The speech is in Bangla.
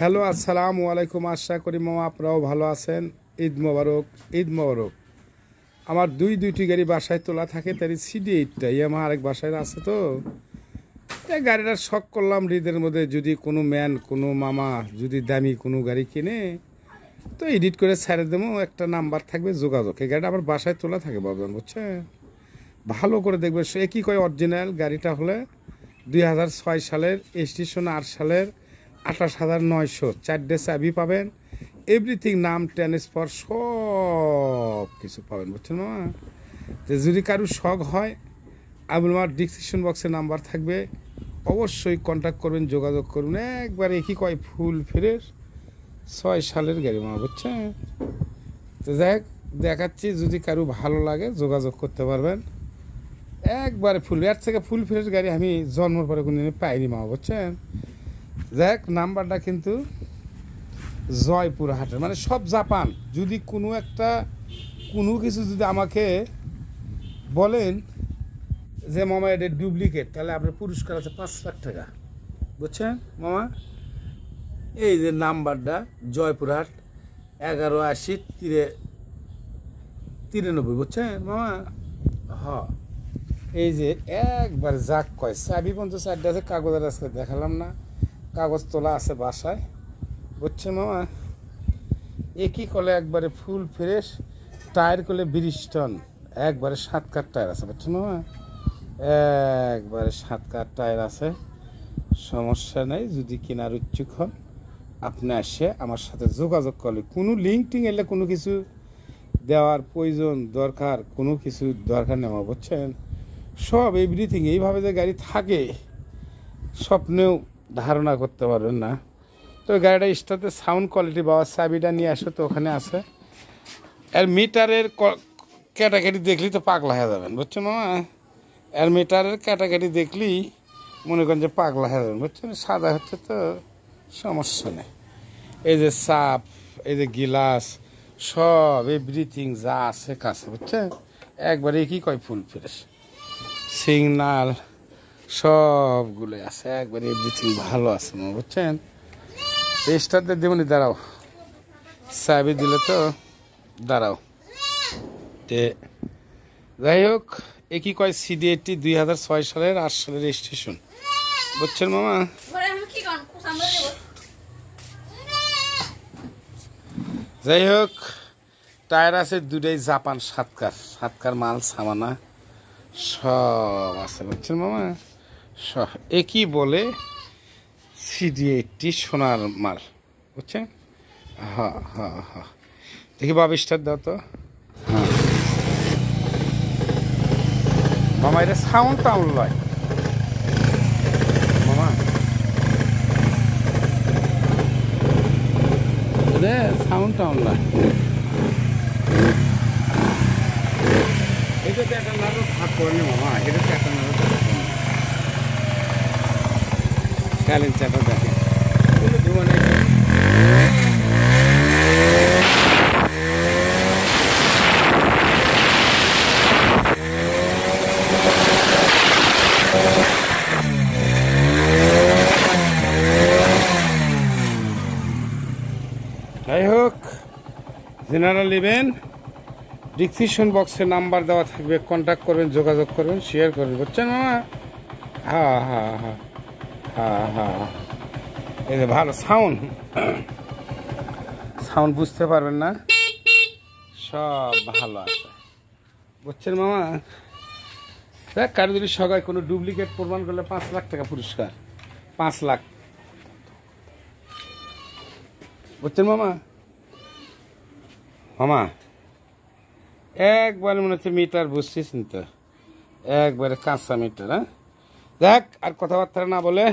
হ্যালো আসসালামু আলাইকুম, আশা করি মামা আপনারাও ভালো আছেন। ঈদ মোবারক, ঈদ মোবারক। আমার দুইটি গাড়ি বাসায় তোলা থাকে, তার CD80 আমার আরেক বাসায় আছে। তো এই গাড়িটা শখ করলাম ঈদের মধ্যে, যদি কোনো ম্যান কোনো মামা যদি দামি কোনো গাড়ি কিনে তো এডিট করে ছেড়ে দেবো, একটা নাম্বার থাকবে যোগাযোগ। এই গাড়িটা আমার বাসায় তোলা থাকে বাবন, বুঝছে? ভালো করে দেখবে, সে কী কয় অরিজিনাল গাড়িটা হলে 2006 সালের, স্টেশন 8 সালের, 28,900, 4টে চাবি পাবেন, এভরিথিং, নাম ট্রান্সফার সব কিছু পাবেন, বুঝছেন মামা? যে যদি কারোর শখ হয়, আমার ডিসক্রিপশন বক্সে নাম্বার থাকবে, অবশ্যই কন্ট্যাক্ট করবেন, যোগাযোগ করবেন। একবার একই কয় ফুল ফ্রেশ 6 সালের গাড়ি মামা, বুঝছেন? তো যাই দেখাচ্ছি, যদি কারো ভালো লাগে যোগাযোগ করতে পারবেন। একবারে ফুল, এর থেকে ফুল ফ্রেশ গাড়ি আমি জন্মের পরে কোনদিন পাইনি মামা, বুঝছেন? যাক, নাম্বারটা কিন্তু জয়পুরহাটের, মানে সব জাপান। যদি কোনো একটা কোনো কিছু যদি আমাকে বলেন যে মামা এটা ডুপ্লিকেট, তাহলে আপনার পুরস্কার আছে 5 লাখ টাকা, বুঝছেন মামা? এই যে নাম্বারটা জয়পুরহাট 1180-93, বুঝছেন মামা? এই যে একবার যাক কয় চাবি 50 আছে, কাগজের আজকে দেখালাম না, কাগজ তোলা আছে বাসায়, বুঝছে মামা? একই কলে একবারে ফুল ফ্রেশ, টায়ার কলে ব্রিস্টন, একবারে 7 কাঠ টায়ার আছে, বুঝছে মামা? একবারে 7 কাঠ টায়ার আছে, সমস্যা নেই। যদি কেনার ইচ্ছুক হন, আপনি এসে আমার সাথে যোগাযোগ করলে, কোনো লিঙ্কটিং এলে কোনো কিছু দেওয়ার প্রয়োজন দরকার, কোনো কিছু দরকার নেই, বুঝছেন? সব এভরিথিং, এইভাবে যে গাড়ি থাকে স্বপ্নেও ধারণা করতে পারবেন না। তো গাড়িটা স্টার্টে সাউন্ড কোয়ালিটি বা চাবিটা নিয়ে আসো, তো ওখানে আছে। এর মিটারের ক্যাটাগরি দেখলি তো পাগলা হয়ে যাবেন, বুঝছেন মামা? এর মিটারের ক্যাটাগরি দেখলি মনে করেন যে পাগলা হয়ে যাবেন, বুঝছেন? সাদা হচ্ছে, তো সমস্যা নেই। এই যে সাপ, এই যে গিলাস, সব এভরিথিং যা আছে কাছে, বুঝছেন? একবারে কি কয় ফুল ফ্রেশ, সিগনাল সবগুলোই আছে, একবারে এভরিথিং ভালো আছে মামা, বুঝছেন? রেস্টারতে দেবনি, দাঁড়াও, চাবি দিলে তো দাঁড়াও। তে যাই হোক, একই কয় CD80, 2006 সালের, 8 সালের রেজিস্ট্রেশন, বুঝছেন মামা? যাই হোক, টায়ার আছে দুটাই জাপান, 7 কার মাল সামানা সব আছে, বুঝছেন মামা? সব একই বলে CD80 সোনার মাল, বুঝছেন? হ্যাঁ হ্যাঁ হ্যাঁ, দেখি বাবা স্টার দাও তো। হ্যাঁ মামা, এটা সাউন্ড টাউন লয় মামা, এটা সাউন্ড টাউন লয়। এটা তো একটা নাটক ভাগ করেনি মামা, এটা তো একটা নাটক কালেন চাটা দেখে ধোয়া নেই। যাই হোক, যেনারা নেবেন ডিসক্রিপশন বক্সে নাম্বার দেওয়া থাকবে, কন্ট্যাক্ট করবেন, যোগাযোগ করবেন, শেয়ার করবেন, বুঝছেন মামা? হ্যাঁ হ্যাঁ হ্যাঁ হ্যাঁ হ্যাঁ, এই যে ভালো সাউন্ড, সাউন্ড বুঝতে পারবেন না, সব ভালো আছে, বুঝছেন মামা? দেখ, কারো যদি সবাই কোনো ডুপ্লিকেট প্রমাণ করলে 5 লাখ টাকা পুরস্কার, 5 লাখ, বুঝছেন মামা? মামা একবারে মনে হচ্ছে মিটার বুঝছিস তো, একবারে কাঁচা মিটার। হ্যাঁ, দেখ, আর কথাবার্তা না বলে